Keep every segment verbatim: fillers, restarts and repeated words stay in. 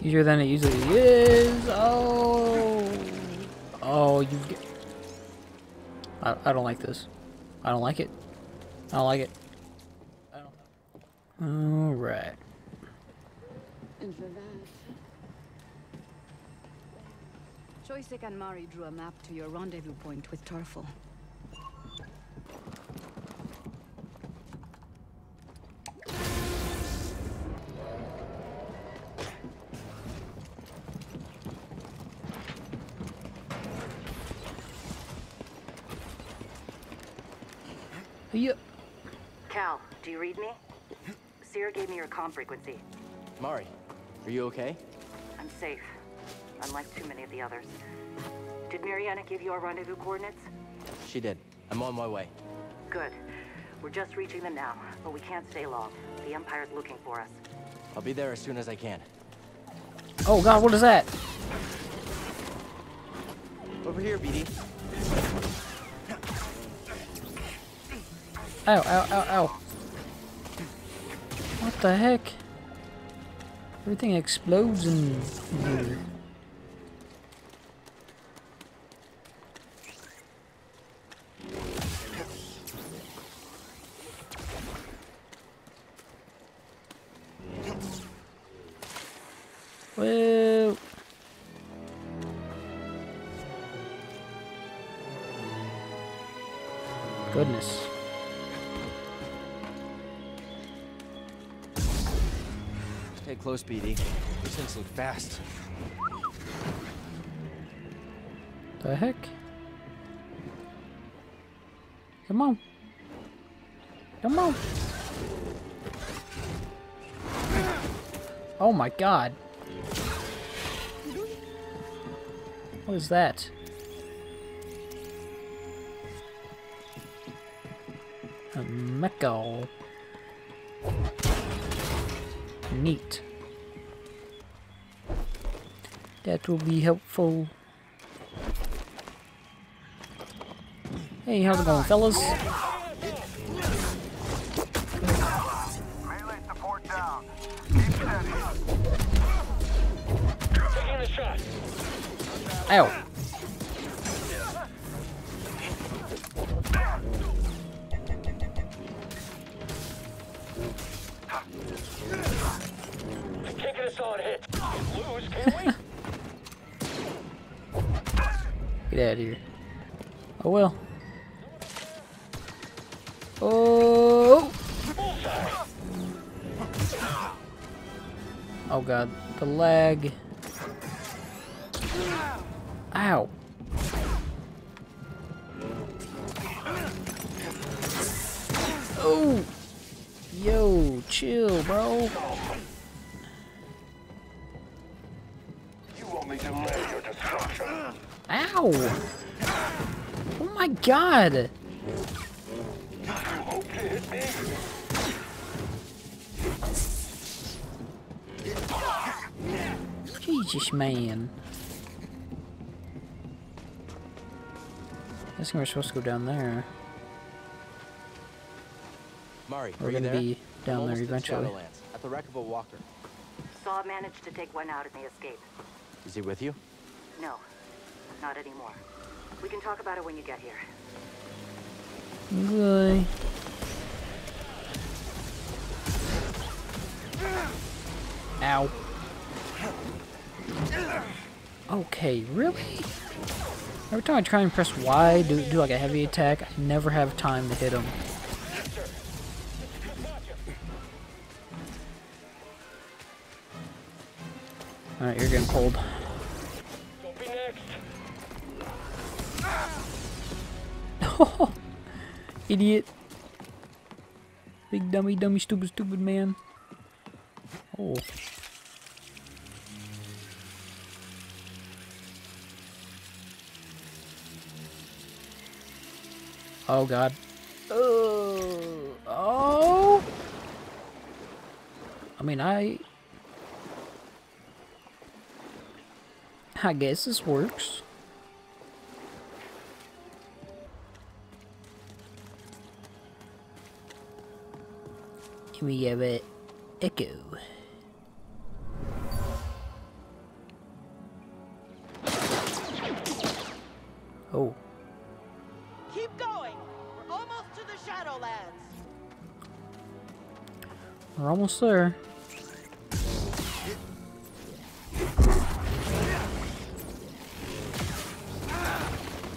Easier than it usually is. Oh, oh, you. I, I don't like this. I don't like it. I don't like it. I don't. All right. And for that, Joystick and Mari drew a map to your rendezvous point with Tarfful. Yep. Cal, do you read me? Sierra gave me your comm frequency. Mari, are you okay? I'm safe, unlike too many of the others. Did Mariana give you our rendezvous coordinates? She did. I'm on my way. Good. We're just reaching them now, but we can't stay long. The Empire's looking for us. I'll be there as soon as I can. Oh god, what is that? Over here, B D. Ow, ow, ow, ow. What the heck? Everything explodes in here. Whoa. Goodness. Stay close, B D. These things look fast. The heck? Come on. Come on. Oh my god. What is that? A mecha. Neat. That will be helpful. Hey, how's it going, fellas? Melee support down. Keep steady. Taking a shot. Ow. Get out of here. Oh well. Oh. Oh god, the lag. Ow. Oh. Yo, chill, bro. Ow! Oh my god! Jesus, man. I think we're supposed to go down there. Mari, we're gonna be down there eventually. Shadowlands, at the wreck of a walker. Saw managed to take one out in the escape. Is he with you? No. Not anymore. We can talk about it when you get here. Good. Ow. Okay, really? Every time I try and press Y, do, do like a heavy attack, I never have time to hit him. Alright, you're getting cold. Oh, idiot. Big dummy, dummy, stupid, stupid man. Oh. Oh, God. Oh. Oh. I mean, I... I guess this works. We have an echo. We're almost there.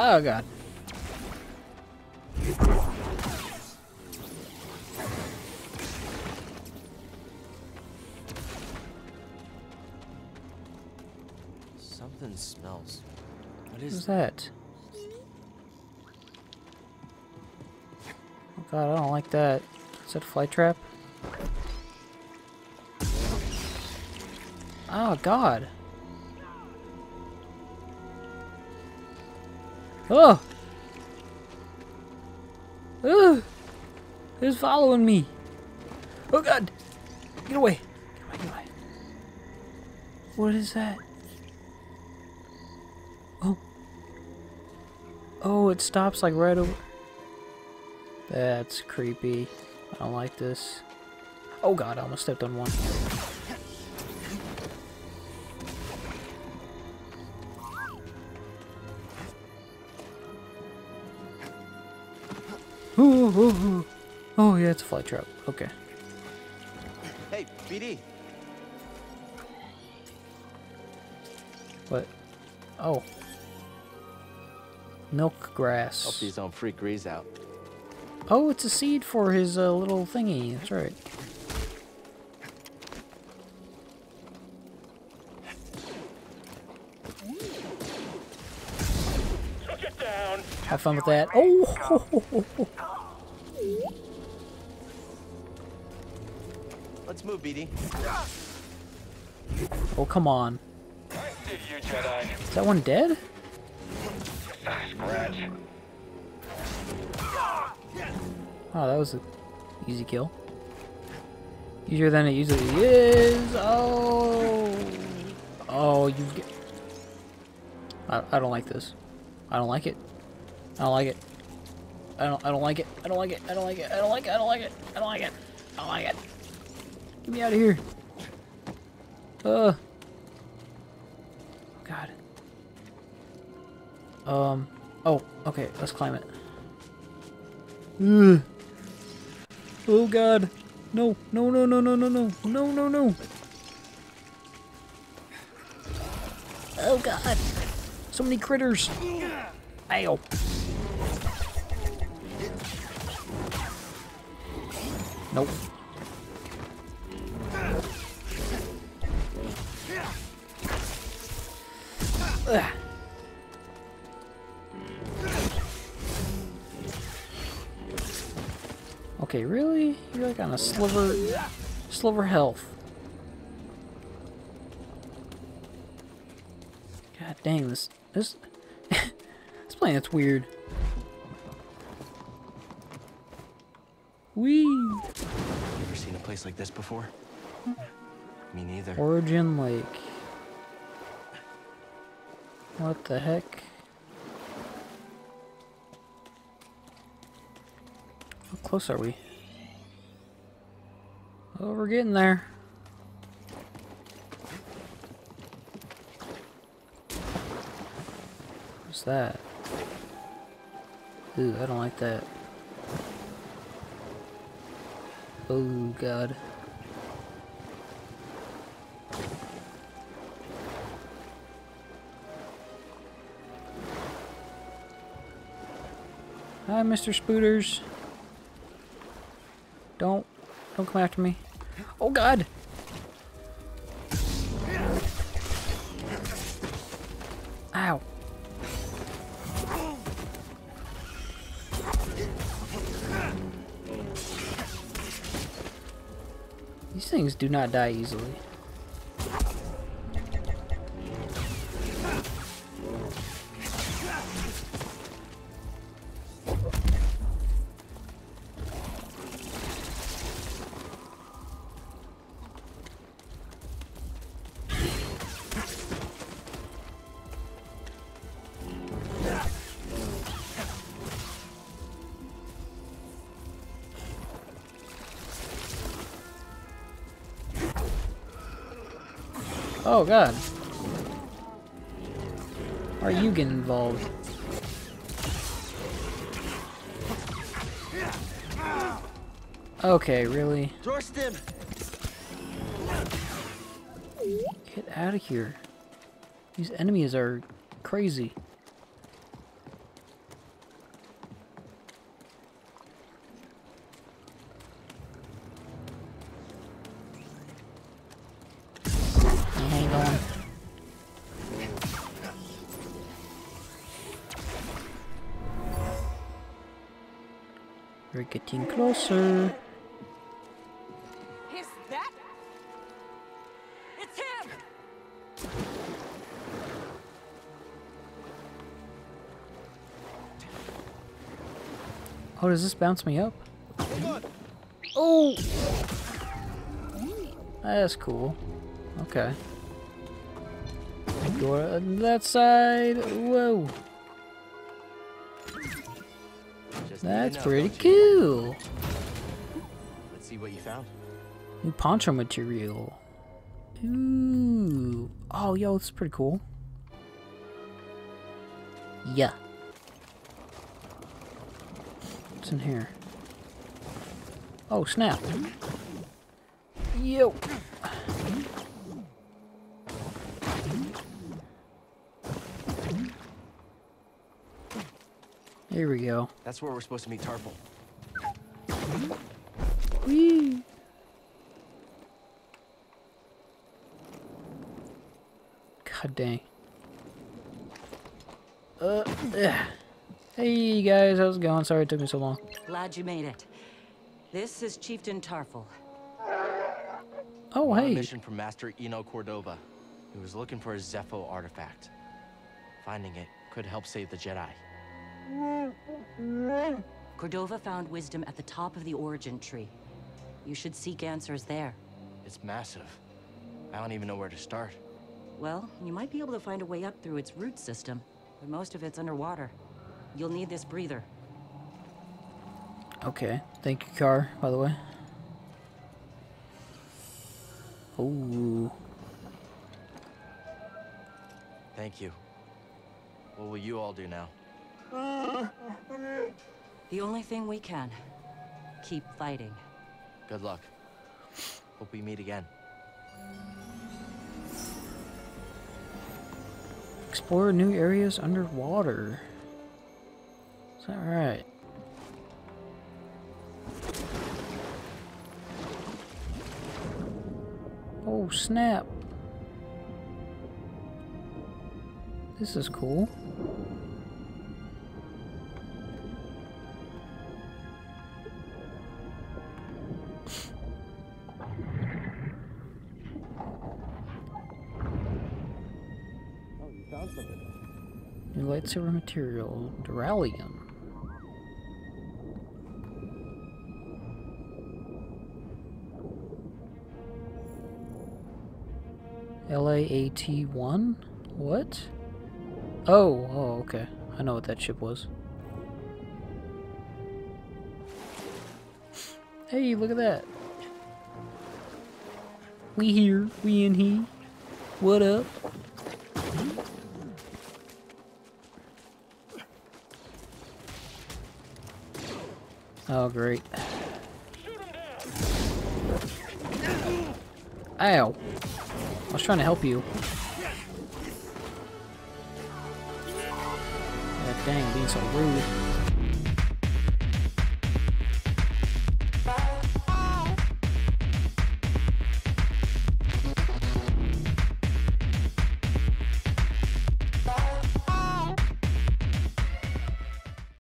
Oh god. Something smells. What is that? Oh god, I don't like that. Is that a fly trap? Oh god. Oh! Ugh! It's following me! Oh god! Get away! Get away, get away! What is that? Oh! Oh, it stops like right over... That's creepy. I don't like this. Oh god, I almost stepped on one. Ooh, ooh, ooh. Oh yeah, it's a fly trap. Okay. Hey, B D. What? Oh. Milk grass. Hope these don't freak Grease out. Oh, it's a seed for his uh, little thingy. That's right. Have fun with that. Oh! Ho, ho, ho, ho. Let's move, B D. Oh, come on. You, Jedi. Is that one dead? Oh, that was an easy kill. Easier than it usually is. Oh! Oh, you get... I, I don't like this. I don't like it. I don't like it. I don't I don't like it. I don't like it. I don't like it. I don't like it. I don't like it. I don't like it. I don't like it. Get me out of here. Uh God. Um oh, okay, let's climb it. Ugh. Oh god. No, no, no, no, no, no, no, no, no, no. Oh god. So many critters. Ow. Nope. Ugh. Okay, really? You're like on a sliver, sliver health. God dang this, this, this planet's weird. Wee. Place like this before? Me neither. Origin Lake. What the heck? How close are we? Oh, we're getting there. What's that? Ooh, I don't like that. Oh god. Hi, Mister Spooters. Don't don't come after me. Oh god. Ow. These things do not die easily. Oh god. Are you getting involved? Okay, really? Torsten! Get out of here. These enemies are crazy. We're getting closer. Is that? It's him. Oh, does this bounce me up? Oh, that's cool. Okay. Go on that side. Whoa. That's pretty cool. Let's see what you found. New poncho material. Ooh. Oh, yo, it's pretty cool. Yeah. What's in here? Oh, snap. Yo. Here we go. That's where we're supposed to meet Tarfful. Whee! God dang. Uh, ugh. Hey guys, how's it going? Sorry it took me so long. Glad you made it. This is Chieftain Tarfful. Oh, hey. A mission from Master Eno Cordova. He was looking for a Zeffo artifact. Finding it could help save the Jedi. Cordova found wisdom at the top of the origin tree. You should seek answers there. It's massive. I don't even know where to start. Well, you might be able to find a way up through its root system, but most of it's underwater. You'll need this breather. Okay. Thank you, Car, by the way. Ooh. Thank you. What will you all do now? The only thing we can. Keep fighting. Good luck. Hope we meet again. Explore new areas underwater. Is that right? Oh, snap. This is cool. Lightsaber material, Duralium. L A A T one? What? Oh, oh, okay. I know what that ship was. Hey, look at that. We here, we in here. What up? Oh, great. Ow. I was trying to help you. God dang, being so rude.